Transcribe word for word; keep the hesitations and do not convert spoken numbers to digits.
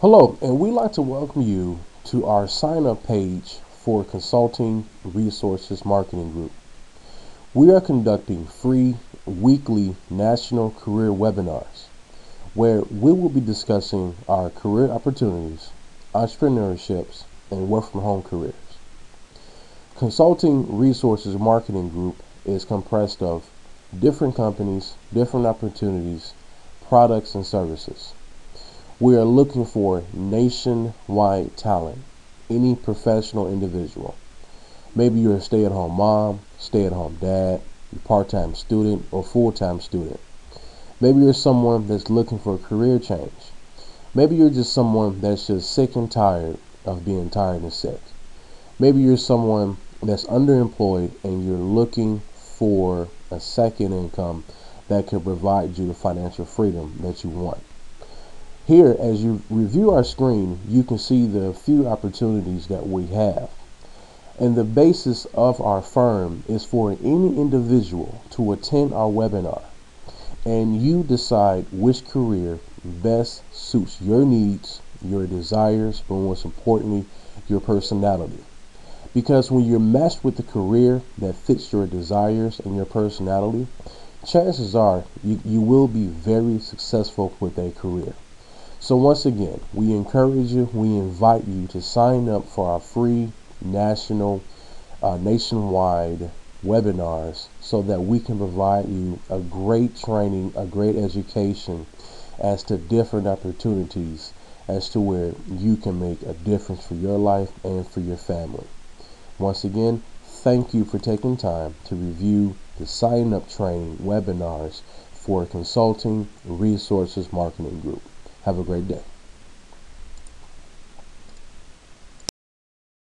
Hello, and we'd like to welcome you to our sign-up page for Consulting Resources Marketing Group. We are conducting free weekly national career webinars where we will be discussing our career opportunities, entrepreneurships, and work-from-home careers. Consulting Resources Marketing Group is comprised of different companies, different opportunities, products, and services. We are looking for nationwide talent, any professional individual. Maybe you're a stay-at-home mom, stay-at-home dad, you're a part-time student, or full-time student. Maybe you're someone that's looking for a career change. Maybe you're just someone that's just sick and tired of being tired and sick. Maybe you're someone that's underemployed and you're looking for a second income that can provide you the financial freedom that you want. Here, as you review our screen, you can see the few opportunities that we have. And the basis of our firm is for any individual to attend our webinar, and you decide which career best suits your needs, your desires, but most importantly, your personality. Because when you're matched with the career that fits your desires and your personality, chances are you, you will be very successful with a career. So once again, we encourage you, we invite you to sign up for our free national, uh, nationwide webinars so that we can provide you a great training, a great education as to different opportunities as to where you can make a difference for your life and for your family. Once again, thank you for taking time to review the sign-up training webinars for Consulting Resources Marketing Group. Have a great day.